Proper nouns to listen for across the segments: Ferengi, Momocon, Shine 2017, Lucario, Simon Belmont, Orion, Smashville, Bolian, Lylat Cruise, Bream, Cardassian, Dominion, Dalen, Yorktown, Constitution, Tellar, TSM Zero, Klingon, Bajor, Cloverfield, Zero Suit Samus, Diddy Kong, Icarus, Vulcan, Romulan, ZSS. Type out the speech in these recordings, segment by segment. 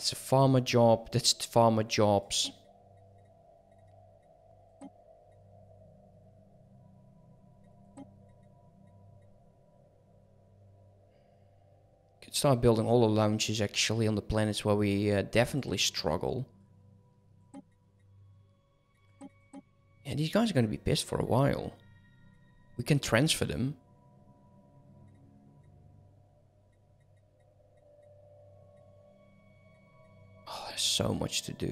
It's a farmer job. That's farmer jobs. Could start building all the lounges actually on the planets where we definitely struggle. Yeah, these guys are going to be pissed for a while. We can transfer them. Oh, there's so much to do.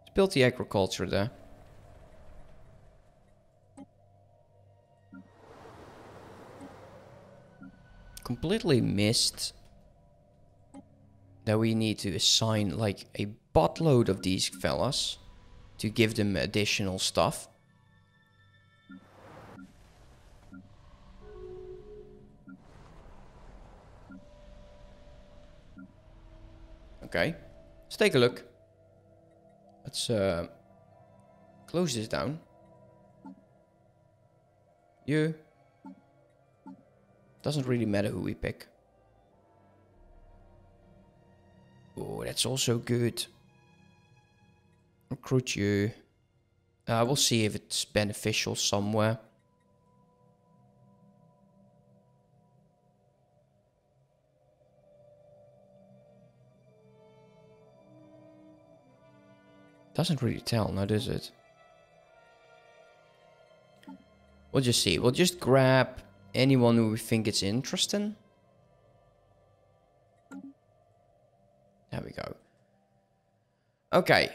Let's build the agriculture there. Completely missed that we need to assign like a buttload of these fellas to give them additional stuff. Okay, let's take a look. Let's close this down. You. Doesn't really matter who we pick. Oh, that's also good. Recruit you. We'll see if it's beneficial somewhere. Doesn't really tell, now does it? We'll just see. We'll just grab anyone who we think it's interesting. There we go. Okay.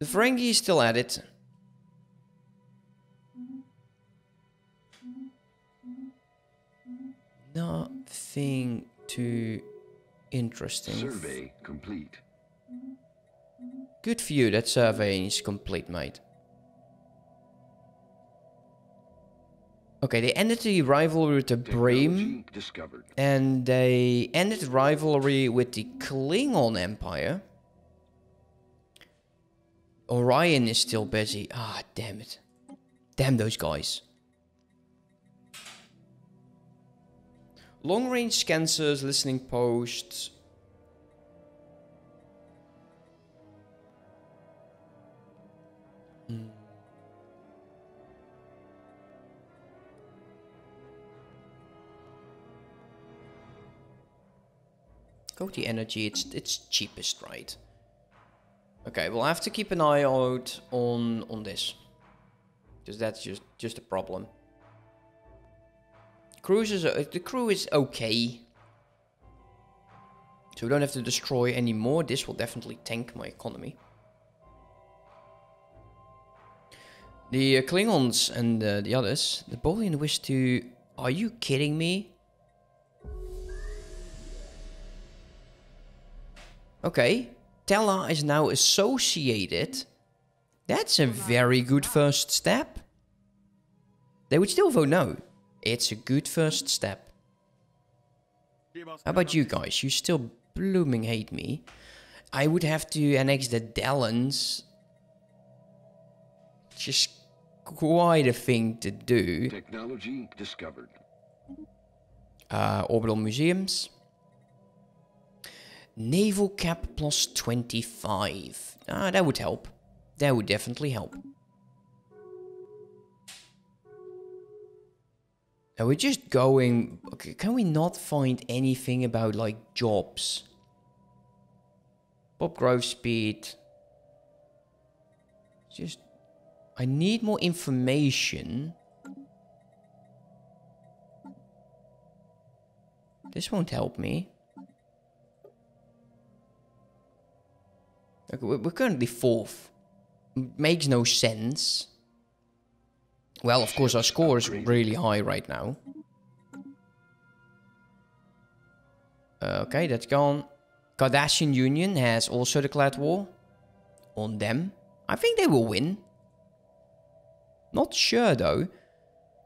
The Ferengi is still at it. Nothing too interesting. Survey complete. Good for you, that survey is complete, mate. Okay, they ended the rivalry with the Bream. And they ended the rivalry with the Klingon Empire. Orion is still busy. Ah, damn it. Damn those guys. Long-range sensors, listening posts. Go to energy, it's cheapest, right? Okay, we'll have to keep an eye out on this. Because that's just a problem. The crew is okay. So we don't have to destroy any more. This will definitely tank my economy. The Klingons and the others, the Bolian wish to... Are you kidding me? Okay, Tellar is now associated. That's a very good first step. They would still vote no. It's a good first step. How about you guys? You still blooming hate me. I would have to annex the Dalens. Just quite a thing to do. Technology discovered. Orbital museums. Naval cap plus 25. Ah, that would help. That would definitely help. Now we're just going... Okay, can we not find anything about, like, jobs? Pop growth speed. Just... I need more information. This won't help me. Okay, we're currently 4th. Makes no sense. Well, of course, our score is really high right now. Okay, that's gone. Cardassian Union has also declared war on them. I think they will win. Not sure, though.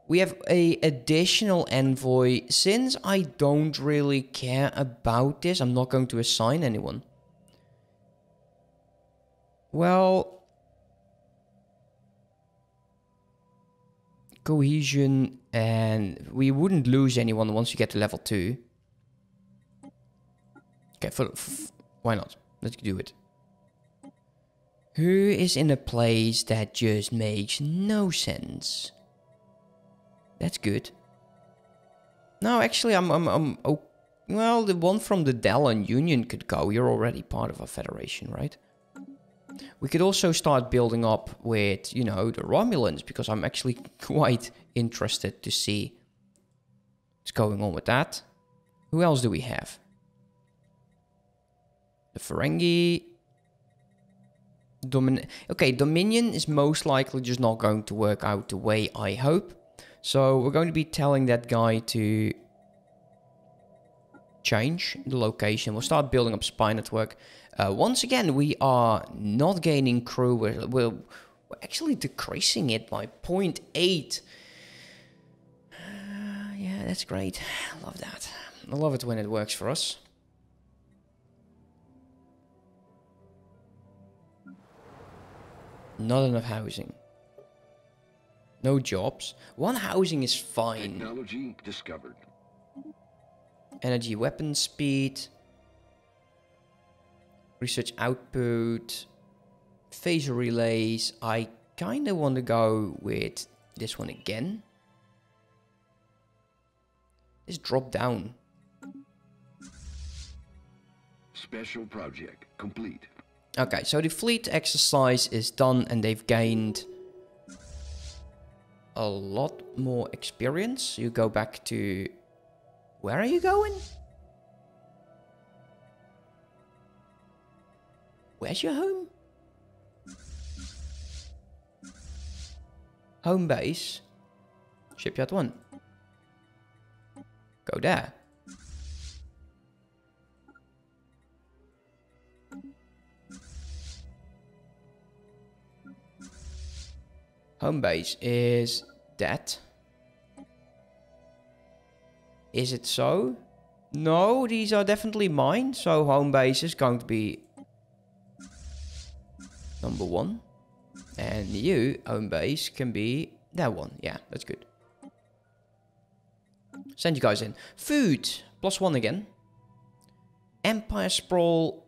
We have an additional envoy. Since I don't really care about this, I'm not going to assign anyone. Well... Cohesion, and we wouldn't lose anyone once you get to level 2. Okay, Okay, why not? Let's do it. Who is in a place that just makes no sense? That's good. No, actually, I'm oh, well, the one from the Dalen Union could go. You're already part of a federation, right? We could also start building up with, you know, the Romulans, because I'm actually quite interested to see what's going on with that. Who else do we have? The Ferengi. Okay, Dominion is most likely just not going to work out the way I hope. So we're going to be telling that guy to change the location. We'll start building up spy network. Once again, we are not gaining crew. We're actually decreasing it by 0.8. Yeah, that's great. I love that. I love it when it works for us. Not enough housing. No jobs. One housing is fine. Technology discovered. Energy weapon speed. Research output. Phaser relays. I kind of want to go with this one again. Just drop down. Special project complete. Okay, so the fleet exercise is done and they've gained a lot more experience. You go back to... Where are you going? Where's your home? Home base. Shipyard 1. Go there. Home base is that. Is it so? No, these are definitely mine. So home base is going to be number one. And you, home base, can be that one. Yeah, that's good. Send you guys in. Food, +1 again. Empire sprawl.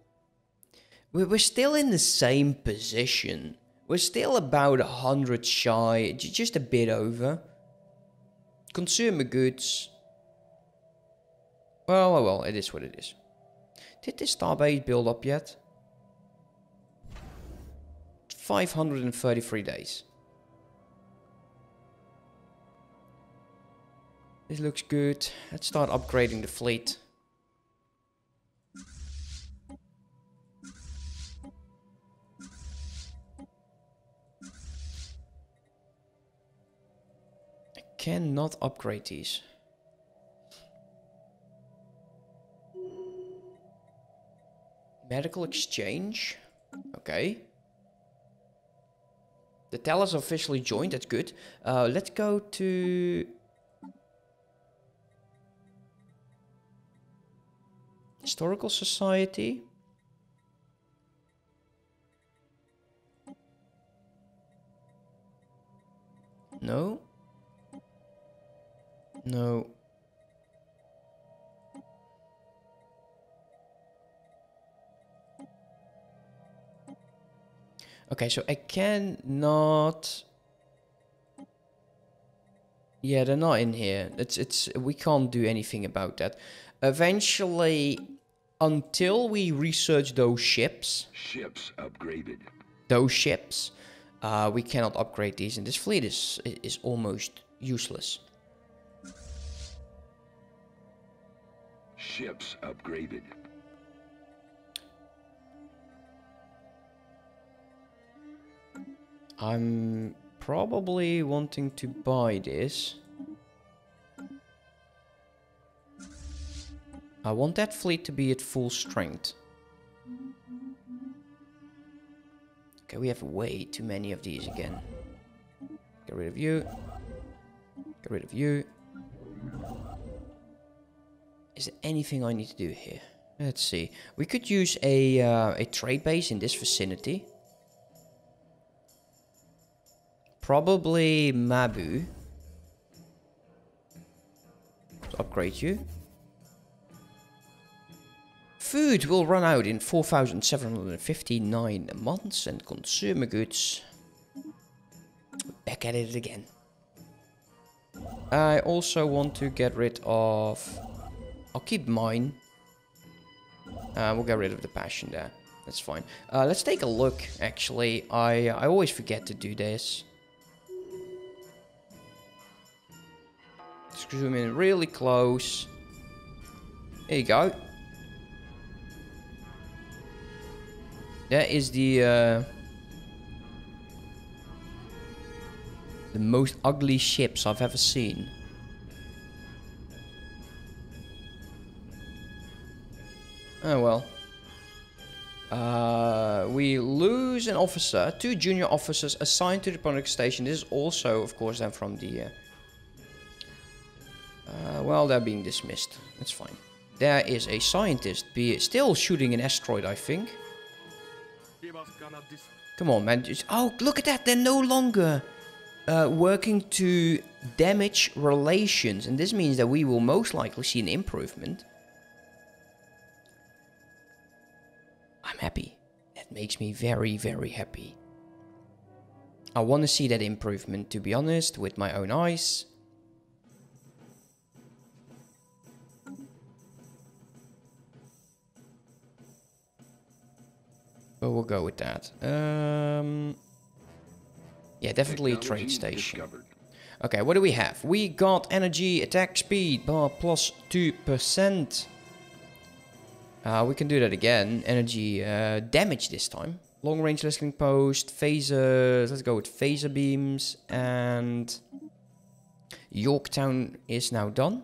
We're still in the same position. We're still about 100 shy, just a bit over. Consumer goods. Well, well, well, it is what it is. Did this starbase build up yet? 533 days. This looks good. Let's start upgrading the fleet. Cannot upgrade these. Medical exchange. Okay. The Tellar's officially joined. That's good. Let's go to... Historical Society. No. No. Okay, so I cannot. Yeah, they're not in here. It's we can't do anything about that. Eventually, until we research those ships. Ships upgraded. Those ships, we cannot upgrade these, and this fleet is almost useless. Ships upgraded. I'm probably wanting to buy this. I want that fleet to be at full strength. Okay, we have way too many of these again. Get rid of you. Get rid of you. Is there anything I need to do here? Let's see. We could use a trade base in this vicinity. Probably Mabu. Let's upgrade you. Food will run out in 4,759 months, and consumer goods. Back at it again. I also want to get rid of... I'll keep mine. We'll get rid of the passion there. That's fine. Let's take a look, actually. I always forget to do this. Zoom in really close. There you go. That is the most ugly ships I've ever seen. Oh well. We lose an officer, 2 junior officers assigned to the product station. This is also, of course, then from the... well, they're being dismissed. That's fine. There is a scientist still shooting an asteroid, I think. Come on, man. Oh, look at that. They're no longer working to damage relations. And this means that we will most likely see an improvement. I'm happy. That makes me very, very happy. I want to see that improvement, to be honest, with my own eyes. But we'll go with that. Yeah, definitely trade station. Okay, what do we have? We got energy, attack speed, plus 2%. We can do that again. Energy damage this time. Long range listening post, phasers. Let's go with phaser beams. And Yorktown is now done.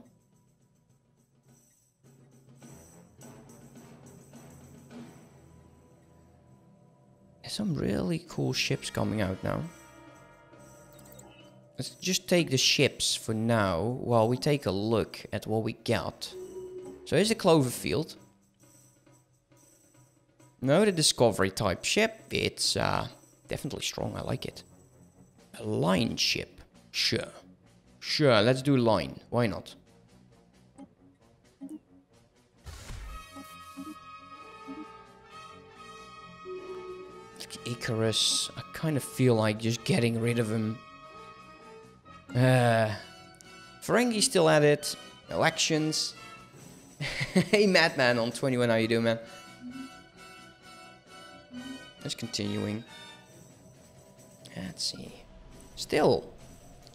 Some really cool ships coming out now. Let's just take the ships for now while we take a look at what we got. So here's the Cloverfield. No, the Discovery type ship. It's definitely strong. I like it. A line ship. Sure. Sure, let's do line. Why not? Icarus, I kind of feel like just getting rid of him. Ferengi still at it. Elections. Hey, Madman on 21, how you doing, man? Just continuing. Let's see. Still.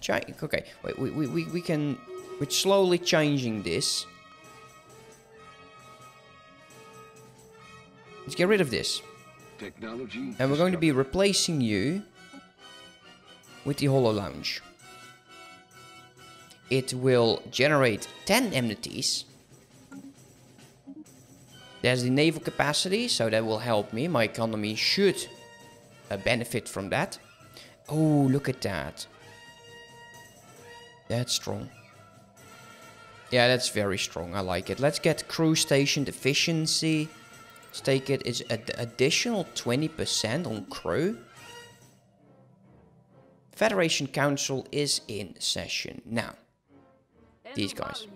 Okay, wait, we can... We're slowly changing this. Let's get rid of this. Technology and we're going to be replacing you with the Holo Lounge. It will generate 10 amenities. There's the naval capacity, so that will help me. My economy should benefit from that. Oh, look at that. That's strong. Yeah, that's very strong. I like it. Let's get crew station efficiency. Let's take it. It's an additional 20% on crew. Federation Council is in session. Now, these guys.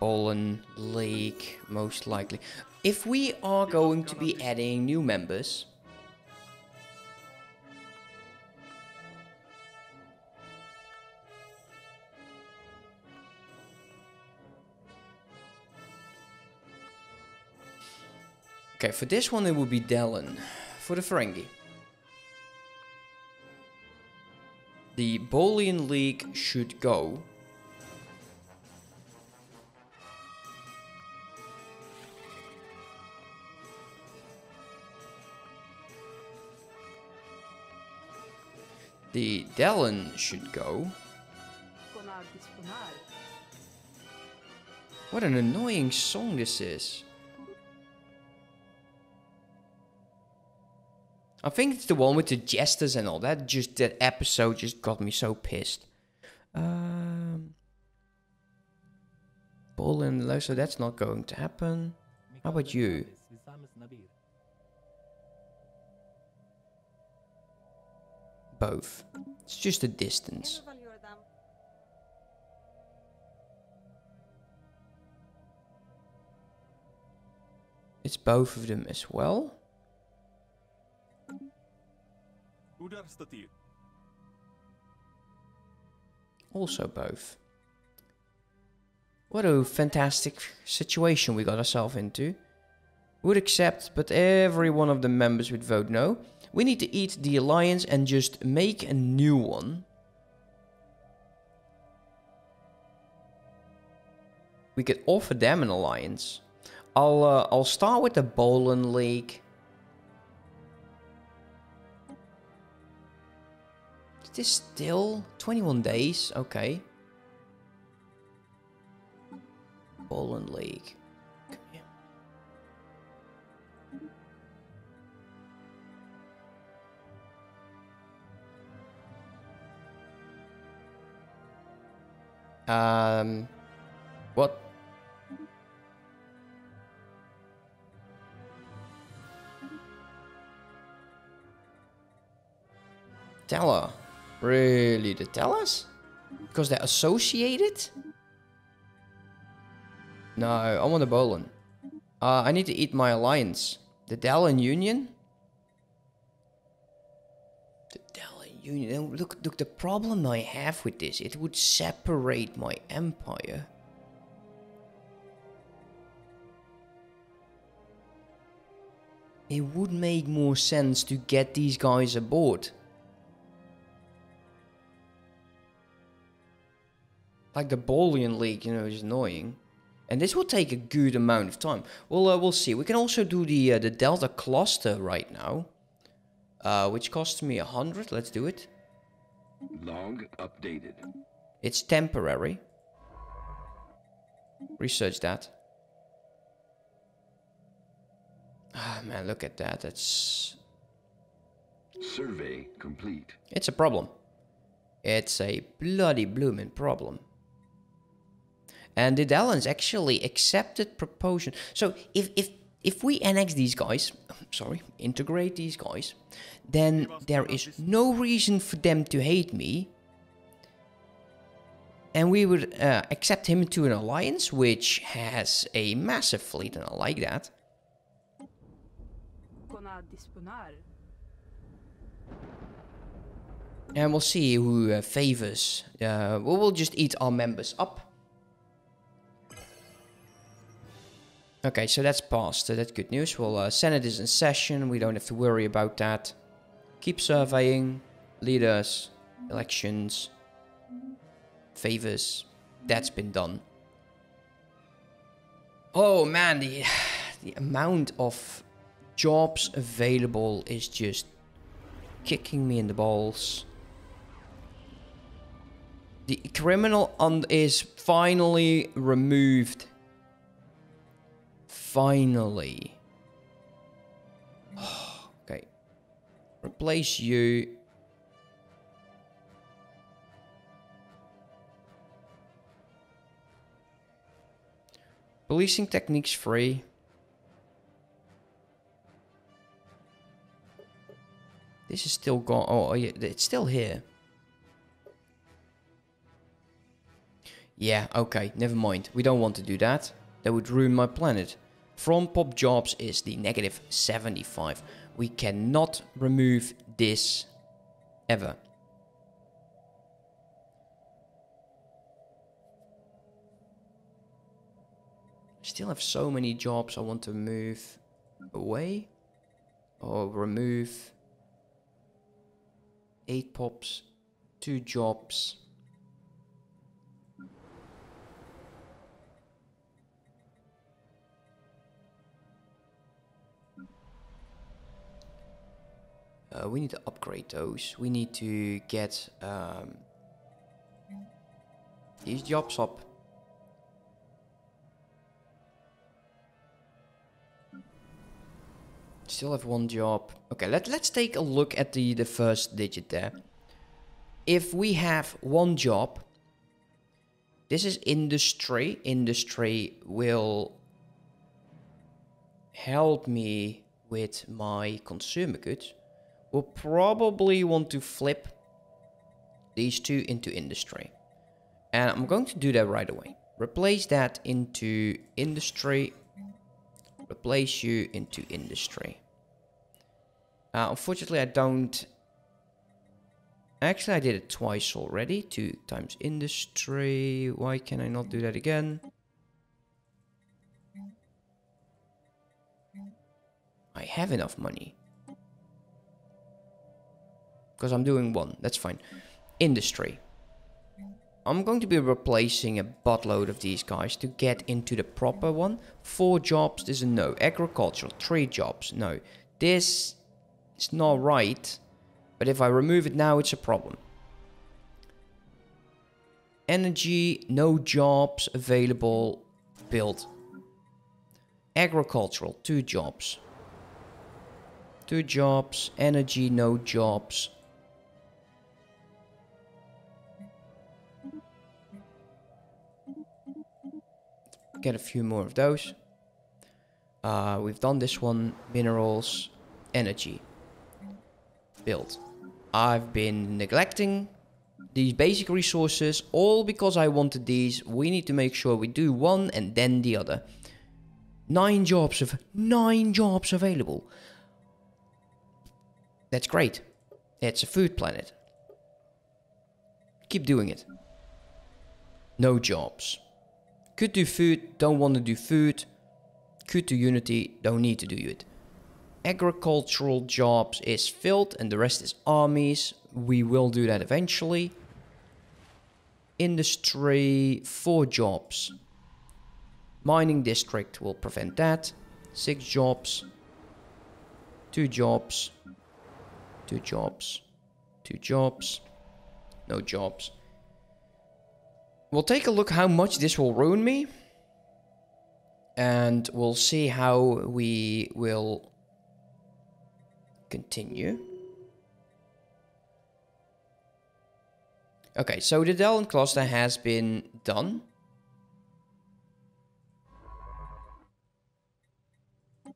Poland League, most likely. If we are going to be adding new members... Okay, for this one it would be Dalen, for the Ferengi. The Bolian League should go. The Dalen should go. What an annoying song this is. I think it's the one with the jesters and all that. Just that episode just got me so pissed. Poland, so that's not going to happen. How about you? Both. It's just a distance. It's both of them as well. Also both. What a fantastic situation we got ourselves into. Would accept, but every one of the members would vote no. We need to eat the alliance and just make a new one. We could offer them an alliance. I'll start with the Bolian League. Is this still 21 days? Okay. Bolian League. Come here. What? Tellar. Really, the Tellars? Because they're associated? No, I want the Bolian. I need to eat my alliance. The Dalen Union? The Dalen Union. Look, the problem I have with this, it would separate my empire. It would make more sense to get these guys aboard. Like the Bolian League, you know, is annoying. And this will take a good amount of time. We'll see. We can also do the Delta Cluster right now. Which costs me 100. Let's do it. Log updated. It's temporary. Research that. Ah, oh, man, look at that. That's... Survey complete. It's a problem. It's a bloody blooming problem. And the Dalens actually accepted proposal. So if we annex these guys, integrate these guys, then there is no reason for them to hate me. And we would accept him into an alliance, which has a massive fleet, and I like that. And we'll see who favors. We'll just eat our members up. Okay, so that's passed. That's good news. Well, Senate is in session. We don't have to worry about that. Keep surveying. Leaders. Elections. Favors. That's been done. Oh, man. The amount of jobs available is just kicking me in the balls. The criminal is finally removed. Finally. Oh, okay. Replace you. Policing techniques free. This is still gone. Oh, yeah, it's still here. Yeah, okay, never mind. We don't want to do that. That would ruin my planet. From pop jobs is the -75. We cannot remove this ever. Still have so many jobs I want to move away or remove. 8 pops, 2 jobs. We need to upgrade those. We need to get these jobs up. Still have 1 job. Okay, let's take a look at the first digit there. If we have 1 job, this is industry. Industry will help me with my consumer goods. We'll probably want to flip these 2 into industry. And I'm going to do that right away. Replace that into industry. Replace you into industry. Unfortunately, I don't... Actually, I did it twice already. 2 times industry. Why can I not do that again? I have enough money. Because I'm doing 1. That's fine. Industry. I'm going to be replacing a buttload of these guys to get into the proper one. 4 jobs. This is a no. Agricultural. 3 jobs. No. This is not right. But if I remove it now, it's a problem. Energy, no jobs available, build. Agricultural, 2 jobs. 2 jobs, energy, no jobs. Get a few more of those. We've done this one, minerals, energy, build. I've been neglecting these basic resources, all because I wanted these. We need to make sure we do one and then the other. 9 jobs available. That's great. It's a food planet. Keep doing it. No jobs. Could do food, don't want to do food. Could do unity, don't need to do it. Agricultural jobs is filled and the rest is armies. We will do that eventually. Industry, 4 jobs. Mining district will prevent that. 6 jobs. 2 jobs. 2 jobs. 2 jobs. No jobs. We'll take a look how much this will ruin me. And we'll see how we will... continue. Okay, so the Dalen cluster has been done. I'm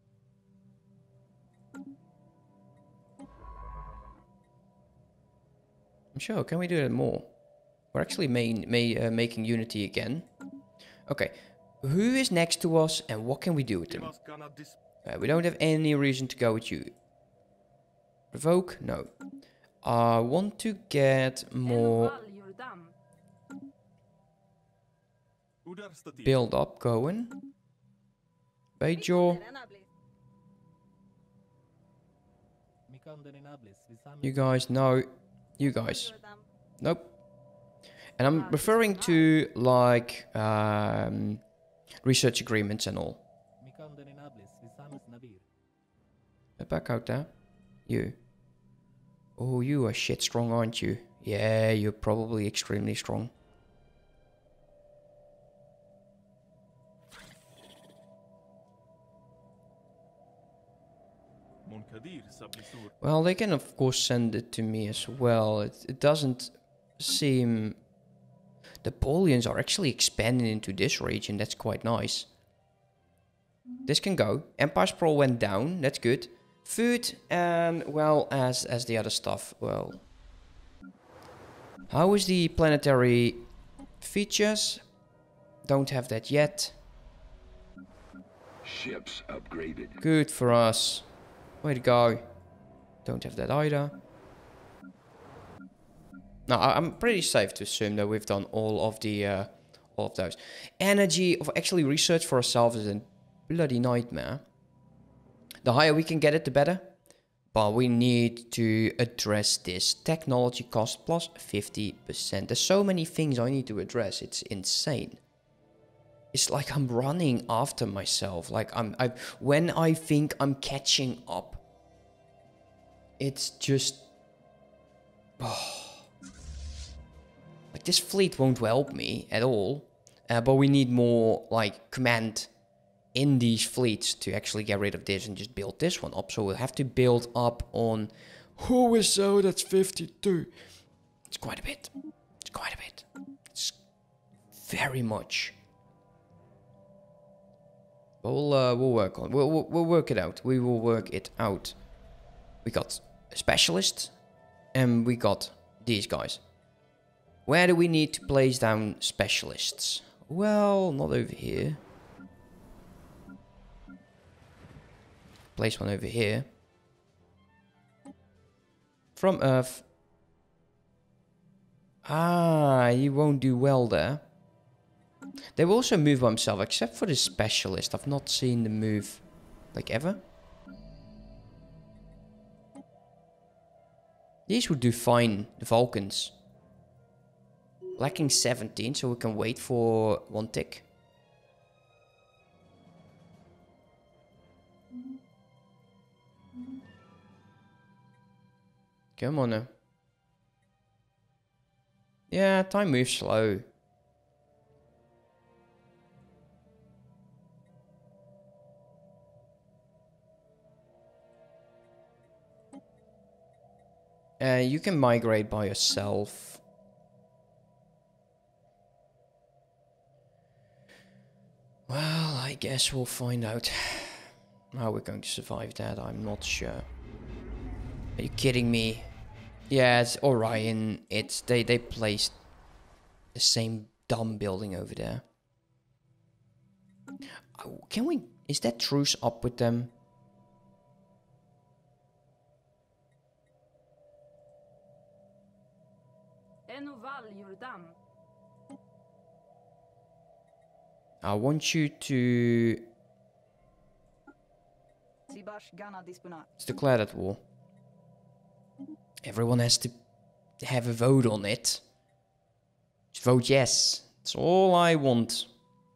sure, can we do that more? We're actually making unity again. Okay, who is next to us and what can we do with them? We don't have any reason to go with you. Provoke? No. I want to get more build up going. Bajor. You guys, no. You guys. Nope. And I'm referring to like research agreements and all. Back out there. You. Oh, you are shit strong, aren't you? Yeah, you're probably extremely strong. Well, they can of course send it to me as well. It doesn't seem... The Bolians are actually expanding into this region. That's quite nice. This can go. Empire sprawl went down. That's good. Food and well as the other stuff. Well, how is the planetary features? Don't have that yet. Ships upgraded. Good for us. Way to go. Don't have that either. Now I'm pretty safe to assume that we've done all of those. Energy of actually research for ourselves is a bloody nightmare. The higher we can get it, the better. But we need to address this. Technology cost plus 50%. There's so many things I need to address. It's insane. It's like I'm running after myself. Like when I think I'm catching up. It's just... Oh. Like this fleet won't help me at all. But we need more like command... in these fleets to actually get rid of this and just build this one up. So we'll have to build up on... Who is so? That's 52. It's quite a bit. It's quite a bit. It's very much. But we'll work on it. We'll work it out. We will work it out. We got a specialist. And we got these guys. Where do we need to place down specialists? Well, not over here. place one over here. From Earth. Ah, he won't do well there. They will also move by himself, except for the specialist. I've not seen the move, like, ever. These would do fine, the Vulcans. Lacking 17, so we can wait for one tick. Come on now. Yeah, time moves slow. You can migrate by yourself. Well, I guess we'll find out how we're going to survive that. I'm not sure. Are you kidding me? Yeah, it's Orion. It's they placed the same dumb building over there. Oh, can we? Is that truce up with them? I want you to declare that war. Everyone has to have a vote on it. Just vote yes. That's all I want.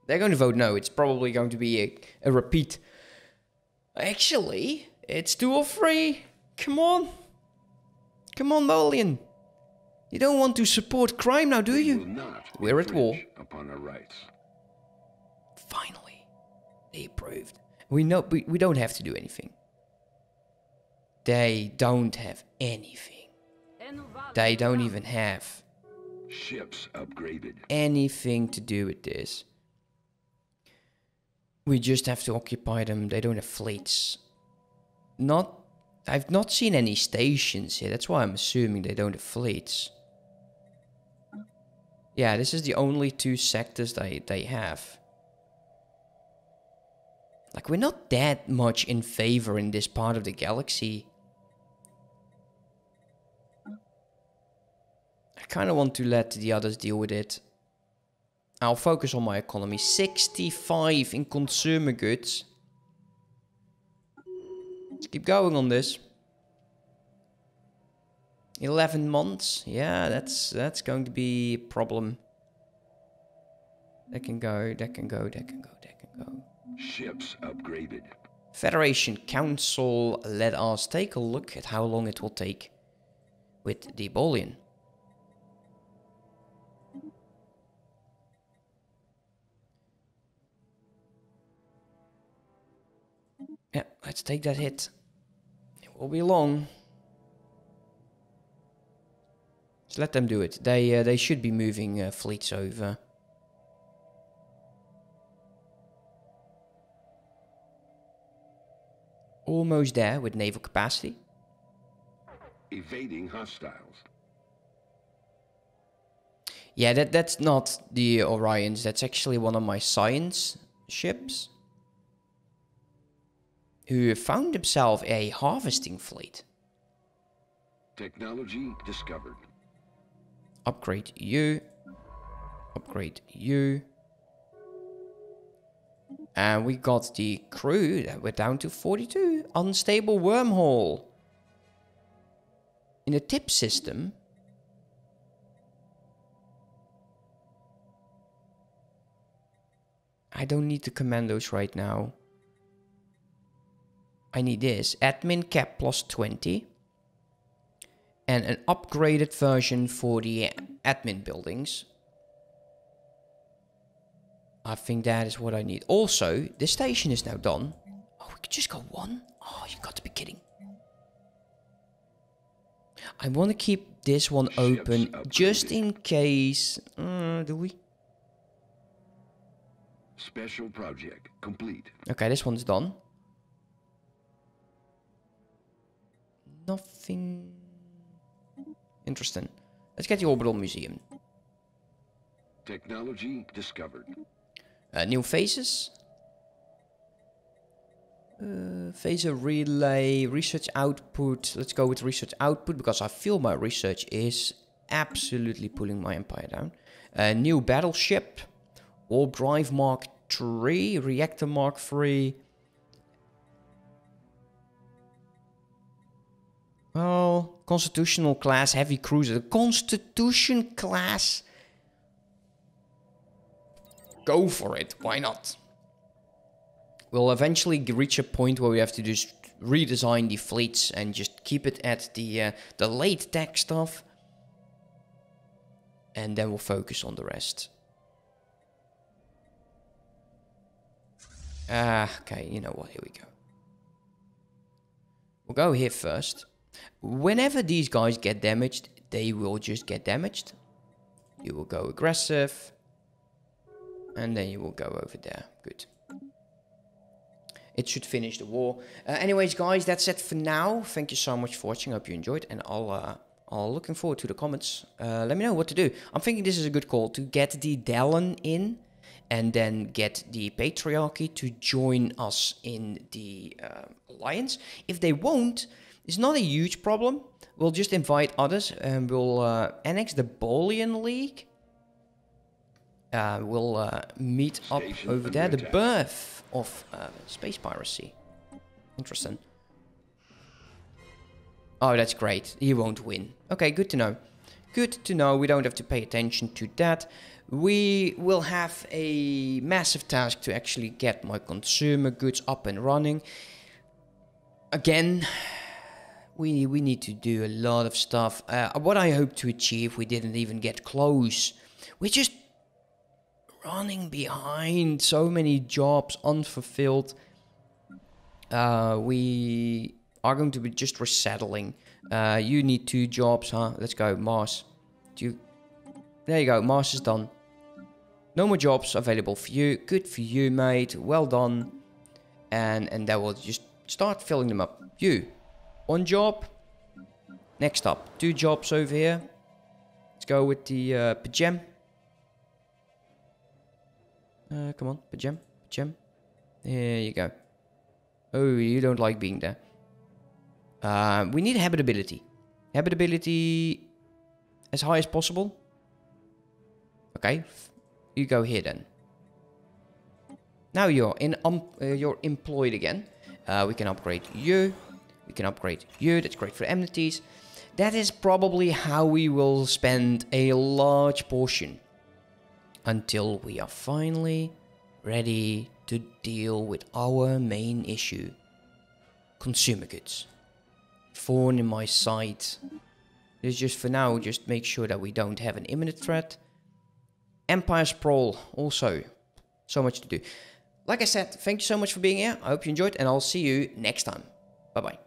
They're going to vote no. It's probably going to be a repeat. Actually, it's 2 or 3. Come on. Come on, Bolian. You don't want to support crime now, do you? We're at war. Upon our rights. Finally. They approved. We don't have to do anything. They don't have anything. They don't even have ships upgraded. Anything to do with this. We just have to occupy them. They don't have fleets. I've not seen any stations here. That's why I'm assuming they don't have fleets. Yeah, this is the only 2 sectors they have. Like, we're not that much in favor in this part of the galaxy. I kind of want to let the others deal with it. I'll focus on my economy. 65 in consumer goods. Let's keep going on this. 11 months. Yeah, that's going to be a problem. That can go, that can go, that can go, that can go. Ships upgraded. Federation Council, let us take a look at how long it will take with the Bolian. Yeah, let's take that hit. It will be long. Just let them do it. They should be moving fleets over. Almost there with naval capacity. Evading hostiles. Yeah, that's not the Orions. That's actually one of my science ships. Who found himself a harvesting fleet. Technology discovered. Upgrade you. Upgrade you. And we got the crew. We're down to 42. Unstable wormhole. In a tip system. I don't need the commandos right now. I need this. Admin cap plus 20. And an upgraded version for the admin buildings. I think that is what I need. Also, the station is now done. Oh, we could just go 1? Oh, you've got to be kidding. I want to keep this one open just in case. Do we? Special project complete. Okay, this one's done. Nothing interesting. Let's get the orbital museum. Technology discovered. New faces. Phaser relay, research output. Let's go with research output because I feel my research is absolutely pulling my empire down. New battleship, orb drive Mark III, reactor Mark III. Well, constitutional class, heavy cruiser. The Constitution class. Go for it. Why not? We'll eventually reach a point where we have to just redesign the fleets and just keep it at the late tech stuff. And then we'll focus on the rest. Okay, you know what, here we go. We'll go here first. Whenever these guys get damaged, they will just get damaged. You will go aggressive. And then you will go over there. Good. It should finish the war. Anyways, guys, that's it for now. Thank you so much for watching. I hope you enjoyed. And I'll looking forward to the comments. Let me know what to do. I'm thinking this is a good call to get the Dalen in. And then get the Patriarchy to join us in the Alliance. If they won't, it's not a huge problem. We'll just invite others. And we'll annex the Bolian League. We'll meet up over there. The birth of space piracy. Interesting. Oh, that's great. He won't win. Okay, good to know. Good to know. We don't have to pay attention to that. We will have a massive task to actually get my consumer goods up and running. Again, we need to do a lot of stuff. What I hope to achieve, we didn't even get close. We're just running behind, so many jobs unfulfilled. We are going to be just resettling. You need 2 jobs, huh? Let's go, Mars. There you go, Mars is done. No more jobs available for you. Good for you, mate. Well done. And that will just start filling them up. You, 1 job. Next up, 2 jobs over here. Let's go with the Pajam. Come on, Pajam, Pajam. There you go. Oh, you don't like being there. We need habitability. Habitability as high as possible. Okay, you go here then. Now you're employed again. We can upgrade you. We can upgrade you. That's great for amenities. That is probably how we will spend a large portion. Until we are finally ready to deal with our main issue. Consumer goods. Thorn in my side. This just for now, just make sure that we don't have an imminent threat. Empire Sprawl, also. So much to do. Like I said, thank you so much for being here. I hope you enjoyed, and I'll see you next time. Bye-bye.